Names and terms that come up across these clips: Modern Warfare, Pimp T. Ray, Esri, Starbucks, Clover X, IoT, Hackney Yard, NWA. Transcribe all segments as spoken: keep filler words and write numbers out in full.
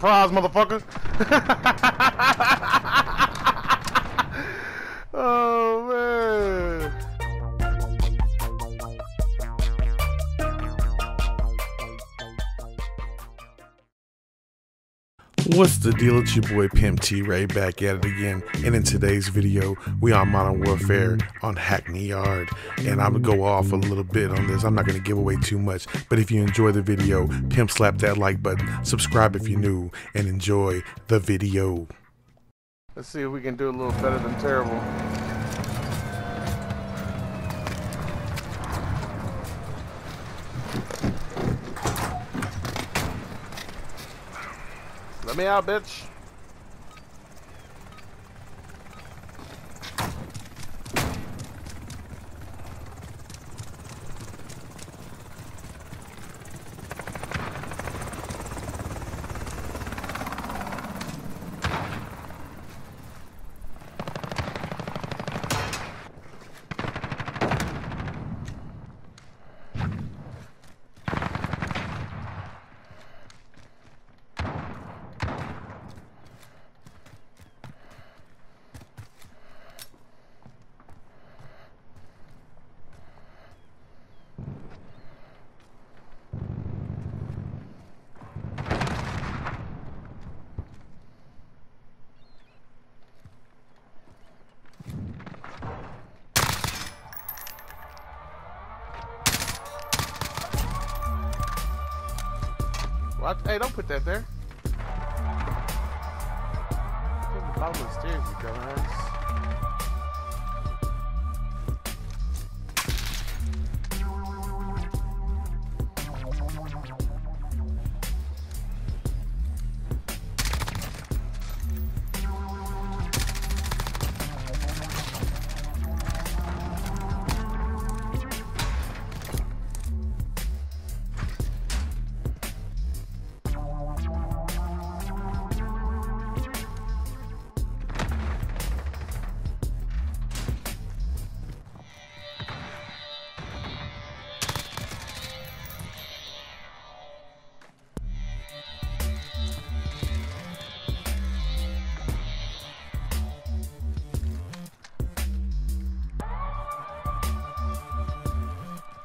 Surprise, motherfucker. Oh, man. What's the deal? It's your boy Pimp T. Ray back at it again, and in today's video we are on Modern Warfare on Hackney Yard, and I'm gonna go off a little bit on this. I'm not gonna give away too much, but if you enjoy the video, pimp slap that like button, subscribe if you're new, and enjoy the video. Let's see if we can do a little better than terrible. Let me out, bitch. Hey, don't put that there. Get the bottom of the stairs, you dumbass.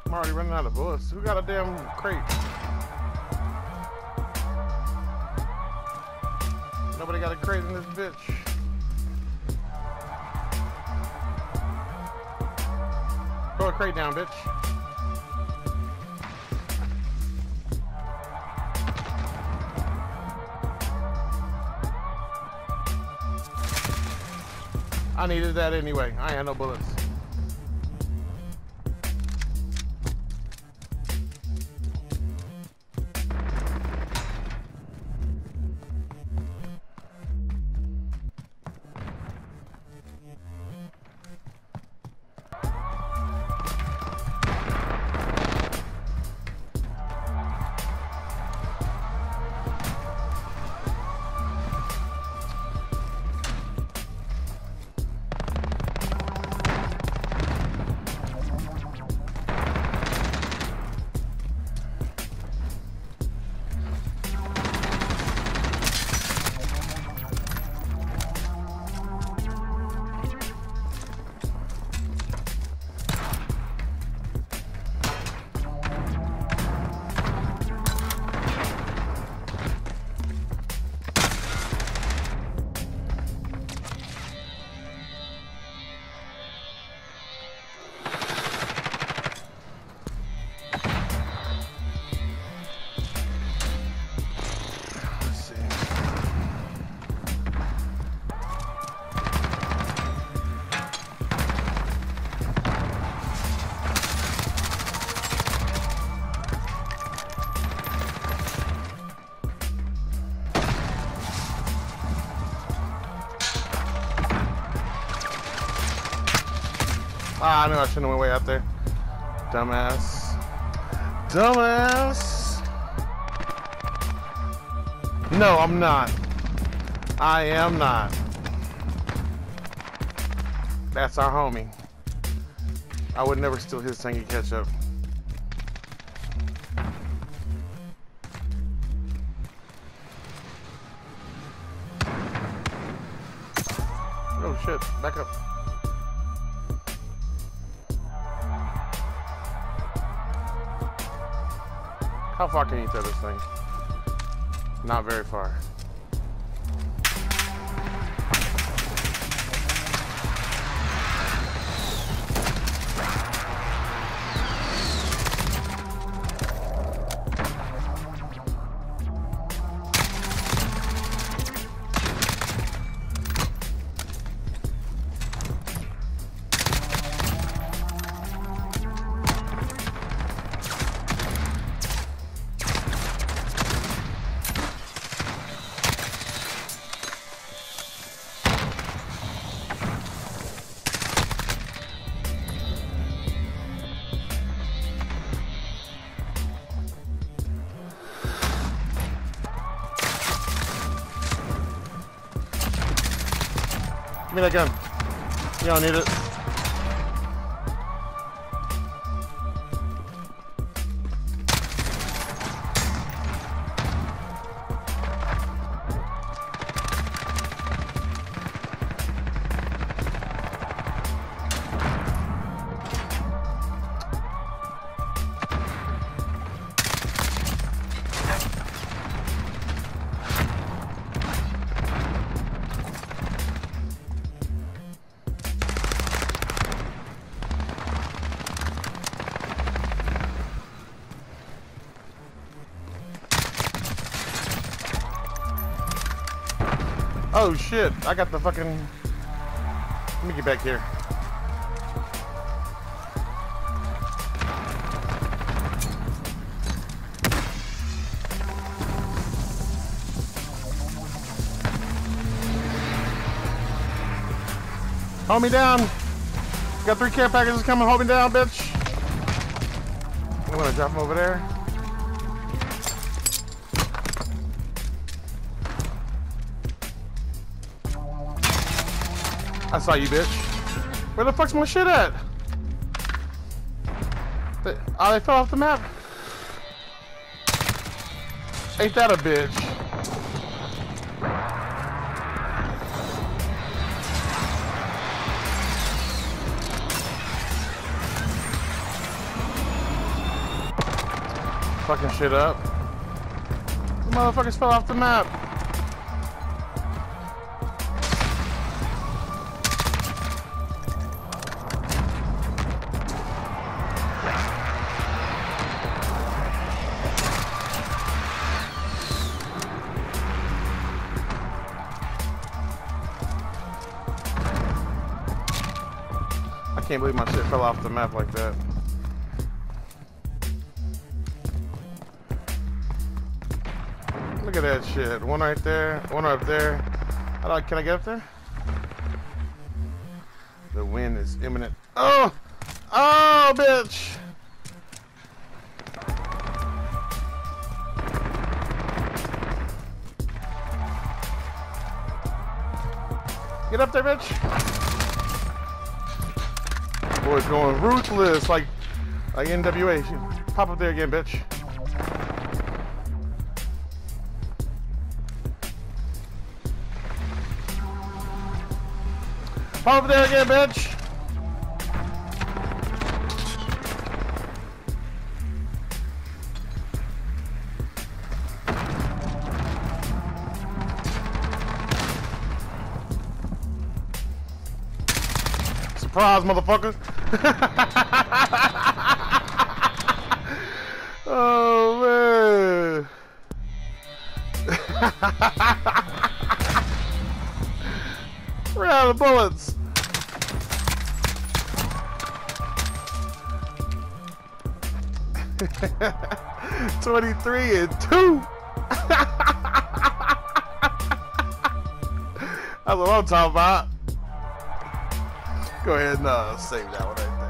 I'm already running out of bullets. Who got a damn crate? Nobody got a crate in this bitch. Throw a crate down, bitch. I needed that anyway. I ain't had no bullets. Ah, I knew I shouldn't have went way out there. Dumbass. Dumbass! No, I'm not. I am not. That's our homie. I would never steal his tangy ketchup. shit. Back up. How far can you throw this thing? Not very far. Give me that gun. You don't need it. Oh shit, I got the fucking... Let me get back here. Hold me down. Got three care packages coming, hold me down, bitch. I'm gonna drop them over there. I saw you, bitch. Where the fuck's my shit at? They, oh, they fell off the map? Ain't that a bitch? Fucking shit up. The motherfuckers fell off the map. I can't believe my shit fell off the map like that. Look at that shit. One right there, one up there. How do I, can I get up there? The wind is imminent. Oh! Oh, bitch! Get up there, bitch! Boy's going ruthless, like like N W A. Pop up there again, bitch. Pop up there again, bitch. Surprise, motherfucker. Oh, man. We're out of bullets. twenty-three and two. That's what I'm talking about. Go ahead and uh, save that one right there.